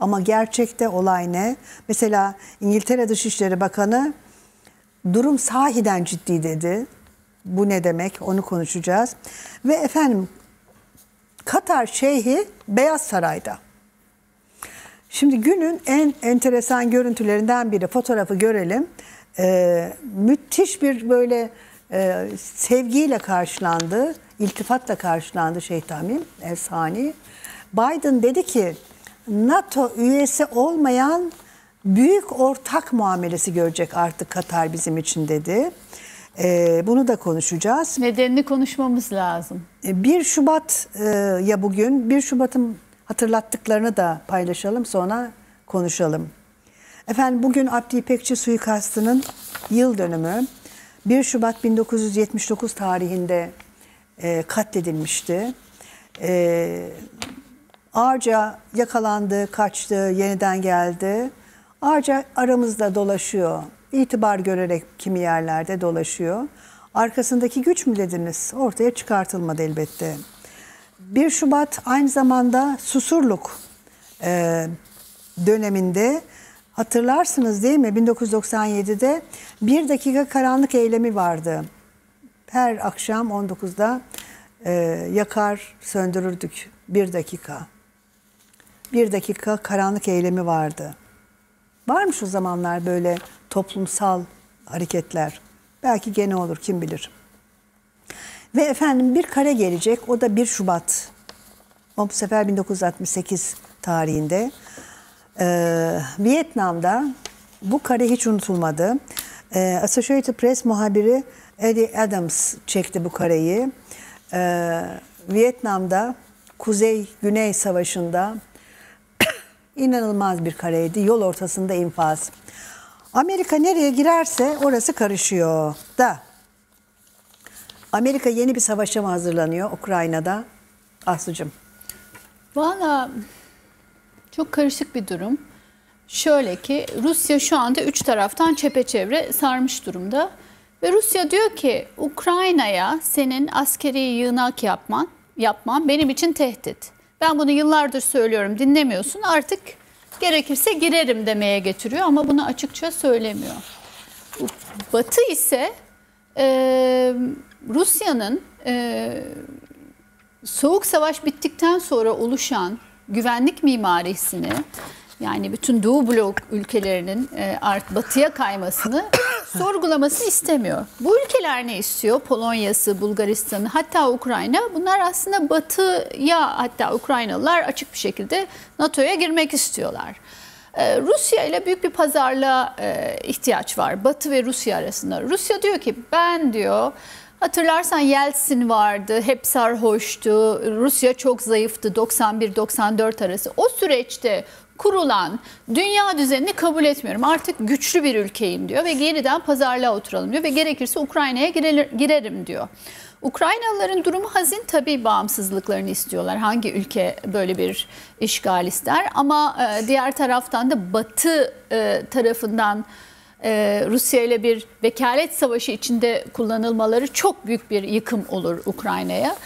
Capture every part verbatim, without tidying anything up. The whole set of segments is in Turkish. Ama gerçekte olay ne? Mesela İngiltere Dışişleri Bakanı durum sahiden ciddi dedi. Bu ne demek? Onu konuşacağız. Ve efendim Katar Şeyhi Beyaz Saray'da. Şimdi günün en enteresan görüntülerinden biri. Fotoğrafı görelim. Ee, müthiş bir böyle e, sevgiyle karşılandı, iltifatla karşılandı Şeyh Tamim El-Sani. Biden dedi ki NATO üyesi olmayan büyük ortak muamelesi görecek artık Katar bizim için dedi. Ee, bunu da konuşacağız. Nedenini konuşmamız lazım. bir Şubat e, ya bugün bir Şubat'ın hatırlattıklarını da paylaşalım, sonra konuşalım. Efendim bugün Abdi İpekçi suikastının yıl dönümü. Bir Şubat bin dokuz yüz yetmiş dokuz tarihinde e, katledilmişti. E, ağırca yakalandı, kaçtı, yeniden geldi. Ağırca aramızda dolaşıyor. İtibar görerek kimi yerlerde dolaşıyor. Arkasındaki güç mü dediniz? Ortaya çıkartılmadı elbette. bir Şubat aynı zamanda Susurluk e, döneminde, hatırlarsınız değil mi? bin dokuz yüz doksan yedi'de bir dakika karanlık eylemi vardı. Her akşam on dokuzda e, yakar söndürürdük. Bir dakika. Bir dakika karanlık eylemi vardı. Varmış o zamanlar böyle toplumsal hareketler. Belki gene olur, kim bilir. Ve efendim bir kare gelecek. O da bir Şubat. O bu sefer bin dokuz yüz altmış sekiz tarihinde. Ee, Vietnam'da bu kare hiç unutulmadı. Ee, Associated Press muhabiri Eddie Adams çekti bu kareyi. Ee, Vietnam'da Kuzey-Güney Savaşı'nda inanılmaz bir kareydi. Yol ortasında infaz. Amerika nereye girerse orası karışıyor da. Amerika yeni bir savaşa mı hazırlanıyor Ukrayna'da? Aslıcığım. Vallahi çok karışık bir durum. Şöyle ki Rusya şu anda üç taraftan çepeçevre sarmış durumda. Ve Rusya diyor ki Ukrayna'ya senin askeri yığınak yapman, yapman benim için tehdit. Ben bunu yıllardır söylüyorum, dinlemiyorsun, artık gerekirse girerim demeye getiriyor ama bunu açıkça söylemiyor. Batı ise e, Rusya'nın e, Soğuk Savaş bittikten sonra oluşan güvenlik mimarisini, yani bütün Doğu blok ülkelerinin artık batıya kaymasını sorgulamasını istemiyor. Bu ülkeler ne istiyor? Polonya'sı, Bulgaristan'ı, hatta Ukrayna. Bunlar aslında batıya, hatta Ukraynalılar açık bir şekilde NATO'ya girmek istiyorlar. Ee, Rusya ile büyük bir pazarlığa e, ihtiyaç var. Batı ve Rusya arasında. Rusya diyor ki ben diyor... Hatırlarsan Yeltsin vardı, hep sarhoştu, Rusya çok zayıftı doksan bir doksan dört arası. O süreçte kurulan dünya düzenini kabul etmiyorum. Artık güçlü bir ülkeyim diyor ve yeniden pazarlığa oturalım diyor ve gerekirse Ukrayna'ya girerim diyor. Ukraynalıların durumu hazin, tabii bağımsızlıklarını istiyorlar. Hangi ülke böyle bir işgal ister? Ama diğer taraftan da Batı tarafından Ee, Rusya ile bir vekalet savaşı içinde kullanılmaları çok büyük bir yıkım olur Ukrayna'ya.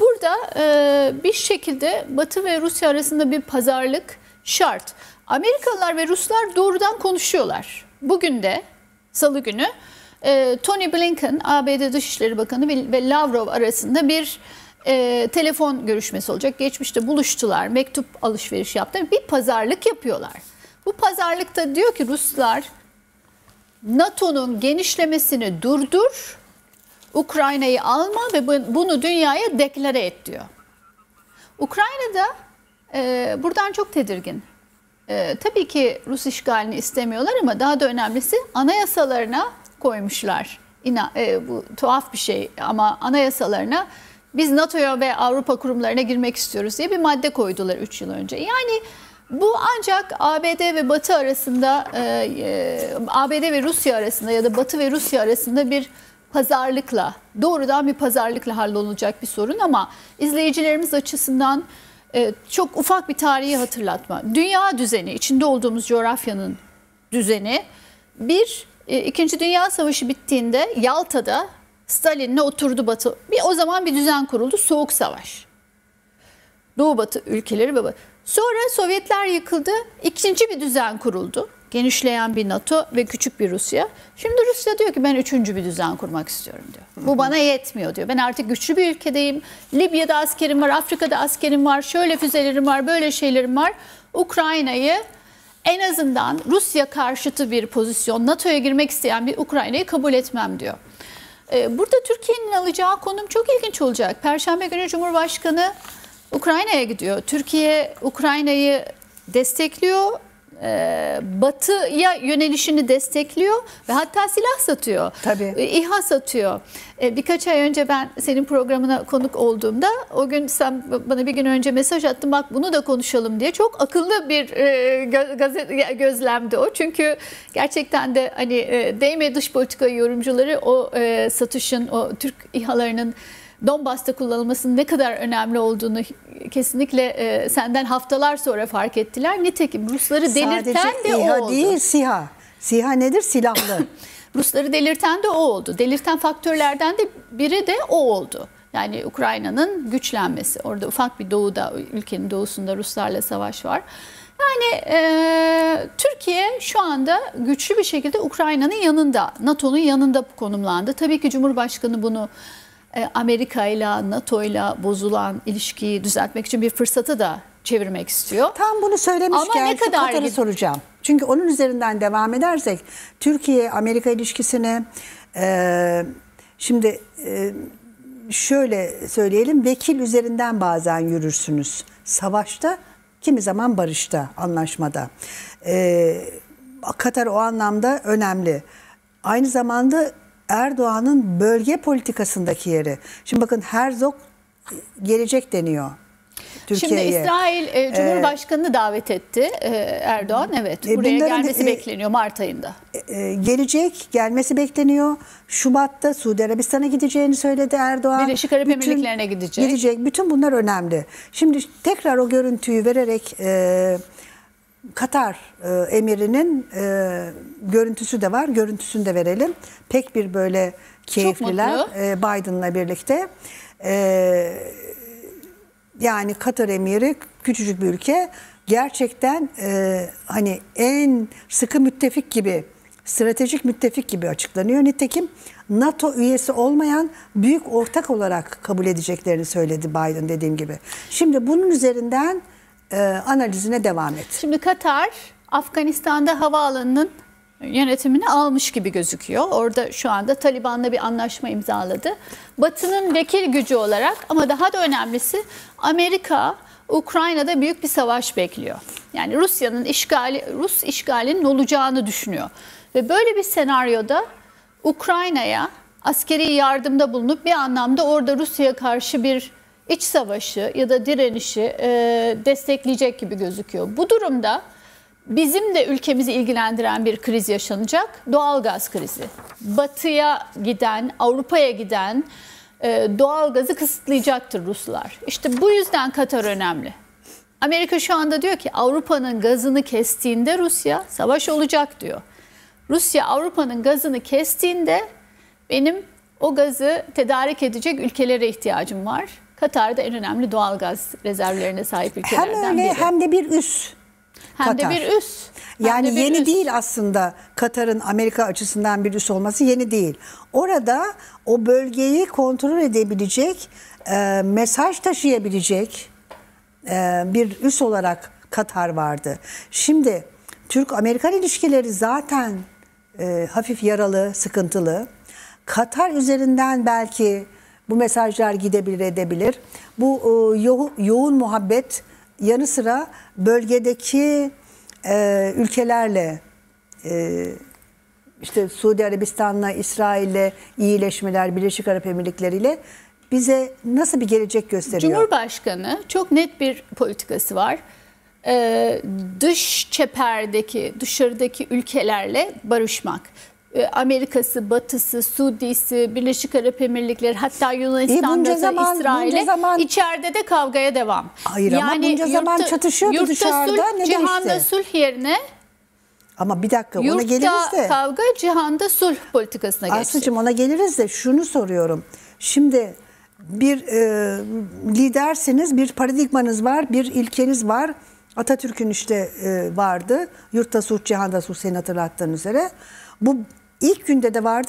Burada e, bir şekilde Batı ve Rusya arasında bir pazarlık şart. Amerikalılar ve Ruslar doğrudan konuşuyorlar. Bugün de Salı günü e, Tony Blinken, A B D Dışişleri Bakanı ve, ve Lavrov arasında bir e, telefon görüşmesi olacak. Geçmişte buluştular, mektup alışveriş yaptılar, bir pazarlık yapıyorlar. Bu pazarlıkta diyor ki Ruslar... NATO'nun genişlemesini durdur, Ukrayna'yı alma ve bunu dünyaya deklare et diyor. Ukrayna'da e, buradan çok tedirgin. E, tabii ki Rus işgalini istemiyorlar ama daha da önemlisi anayasalarına koymuşlar. İna, e, bu tuhaf bir şey ama anayasalarına biz NATO'ya ve Avrupa kurumlarına girmek istiyoruz diye bir madde koydular üç yıl önce. Yani... Bu ancak A B D ve Batı arasında, A B D ve Rusya arasında ya da Batı ve Rusya arasında bir pazarlıkla, doğrudan bir pazarlıkla hallolacak bir sorun ama izleyicilerimiz açısından çok ufak bir tarihi hatırlatma. Dünya düzeni, içinde olduğumuz coğrafyanın düzeni, bir, İkinci Dünya Savaşı bittiğinde Yalta'da Stalin'le oturdu Batı. Bir, o zaman bir düzen kuruldu, Soğuk Savaş. Doğu Batı ülkeleri ve Batı. Sonra Sovyetler yıkıldı, ikinci bir düzen kuruldu. Genişleyen bir NATO ve küçük bir Rusya. Şimdi Rusya diyor ki ben üçüncü bir düzen kurmak istiyorum diyor. Bu bana yetmiyor diyor. Ben artık güçlü bir ülkedeyim. Libya'da askerim var, Afrika'da askerim var, şöyle füzelerim var, böyle şeylerim var. Ukrayna'yı en azından Rusya karşıtı bir pozisyon, NATO'ya girmek isteyen bir Ukrayna'yı kabul etmem diyor. Burada Türkiye'nin alacağı konum çok ilginç olacak. Perşembe günü Cumhurbaşkanı Ukrayna'ya gidiyor. Türkiye Ukrayna'yı destekliyor. Batı'ya yönelişini destekliyor ve hatta silah satıyor. Tabii. İHA satıyor. Birkaç ay önce ben senin programına konuk olduğumda o gün sen bana bir gün önce mesaj attın, bak bunu da konuşalım diye. Çok akıllı bir gözlemdi o. Çünkü gerçekten de hani değme dış politika yorumcuları o satışın, o Türk İHA'larının Donbas'ta kullanılmasının ne kadar önemli olduğunu kesinlikle e, senden haftalar sonra fark ettiler. Nitekim Rusları delirten sadece de İHA o oldu. Değil, SİHA. SİHA nedir? Silahlı. Rusları delirten de o oldu. Delirten faktörlerden de biri de o oldu. Yani Ukrayna'nın güçlenmesi. Orada ufak bir doğuda, ülkenin doğusunda Ruslarla savaş var. Yani e, Türkiye şu anda güçlü bir şekilde Ukrayna'nın yanında, NATO'nun yanında konumlandı. Tabii ki Cumhurbaşkanı bunu Amerika'yla, NATO'yla bozulan ilişkiyi düzeltmek için bir fırsatı da çevirmek istiyor. Tam bunu söylemişken ne kadar Katar'ı soracağım. Çünkü onun üzerinden devam edersek Türkiye-Amerika ilişkisini e, şimdi e, şöyle söyleyelim, vekil üzerinden bazen yürürsünüz. Savaşta, kimi zaman barışta, anlaşmada. E, Katar o anlamda önemli. Aynı zamanda Erdoğan'ın bölge politikasındaki yeri. Şimdi bakın Herzog gelecek deniyor Türkiye'ye. Şimdi İsrail e, Cumhurbaşkanı'nı ee, davet etti e, Erdoğan. Evet, e, buraya gelmesi e, bekleniyor Mart ayında. E, gelecek, gelmesi bekleniyor. Şubat'ta Suudi Arabistan'a gideceğini söyledi Erdoğan. Birleşik Arap Emirlikleri'ne gidecek. Gidecek. Bütün bunlar önemli. Şimdi tekrar o görüntüyü vererek e, Katar e, emirinin e, görüntüsü de var. Görüntüsünü de verelim. Pek bir böyle keyifliler e, Biden'la birlikte. E, yani Katar emiri küçücük bir ülke. Gerçekten e, hani en sıkı müttefik gibi, stratejik müttefik gibi açıklanıyor. Nitekim NATO üyesi olmayan büyük ortak olarak kabul edeceklerini söyledi Biden, dediğim gibi. Şimdi bunun üzerinden analizine devam et. Şimdi Katar Afganistan'da havaalanının yönetimini almış gibi gözüküyor. Orada şu anda Taliban'la bir anlaşma imzaladı. Batı'nın vekil gücü olarak, ama daha da önemlisi Amerika Ukrayna'da büyük bir savaş bekliyor. Yani Rusya'nın işgali, Rus işgalinin olacağını düşünüyor. Ve böyle bir senaryoda Ukrayna'ya askeri yardımda bulunup bir anlamda orada Rusya'ya karşı bir iç savaşı ya da direnişi e, destekleyecek gibi gözüküyor. Bu durumda bizim de ülkemizi ilgilendiren bir kriz yaşanacak. Doğalgaz krizi. Batı'ya giden, Avrupa'ya giden e, doğalgazı kısıtlayacaktır Ruslar. İşte bu yüzden Katar önemli. Amerika şu anda diyor ki Avrupa'nın gazını kestiğinde Rusya savaş olacak diyor. Rusya Avrupa'nın gazını kestiğinde benim o gazı tedarik edecek ülkelere ihtiyacım var. Katar'da en önemli doğalgaz rezervlerine sahip ülkelerden biri. Hem öyle biri. hem de bir üs. Hem Katar. de bir üs. Hem yani bir yeni üs. değil aslında Katar'ın Amerika açısından bir üs olması yeni değil. Orada o bölgeyi kontrol edebilecek, e, mesaj taşıyabilecek e, bir üs olarak Katar vardı. Şimdi Türk-Amerikan ilişkileri zaten e, hafif yaralı, sıkıntılı. Katar üzerinden belki bu mesajlar gidebilir, edebilir. Bu yo yoğun muhabbet yanı sıra bölgedeki e, ülkelerle e, işte Suudi Arabistan'la, İsrail'le iyileşmeler, Birleşik Arap Emirlikleri'yle bize nasıl bir gelecek gösteriyor? Cumhurbaşkanı çok net bir politikası var. E, dış çeperdeki, dışarıdaki ülkelerle barışmak. Amerika'sı, Batı'sı, Suudi'si, Birleşik Arap Emirlikleri, hatta Yunanistan'da, İsrail'e zaman... içeride de kavgaya devam. Hayır yani ama bunca yurtta, zaman çatışıyordu yurtta dışarıda. Sulh, cihanda sulh yerine ama bir dakika ona yurtta geliriz de. Kavga, cihanda sulh politikasına geçti. Aslıcığım ona geliriz de şunu soruyorum. Şimdi bir e, lidersiniz, bir paradigmanız var, bir ilkeniz var. Atatürk'ün işte vardı. Yurtta suç, cihanda suç, senin hatırlattığın üzere. Bu ilk günde de vardı.